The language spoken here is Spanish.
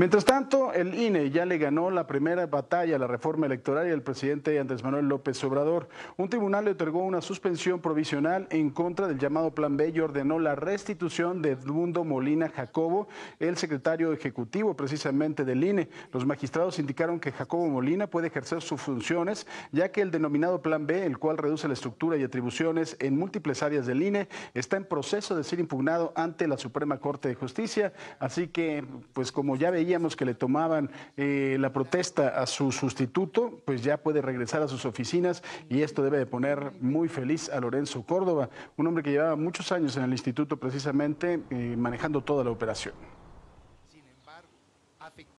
Mientras tanto, el INE ya le ganó la primera batalla a la reforma electoral y al presidente Andrés Manuel López Obrador. Un tribunal le otorgó una suspensión provisional en contra del llamado Plan B y ordenó la restitución de Edmundo Molina Jacobo, el secretario ejecutivo precisamente del INE. Los magistrados indicaron que Jacobo Molina puede ejercer sus funciones, ya que el denominado Plan B, el cual reduce la estructura y atribuciones en múltiples áreas del INE, está en proceso de ser impugnado ante la Suprema Corte de Justicia. Así que, pues como ya veíamos que le tomaban la protesta a su sustituto, pues ya puede regresar a sus oficinas, y esto debe de poner muy feliz a Lorenzo Córdoba, un hombre que llevaba muchos años en el instituto precisamente manejando toda la operación. Sin embargo,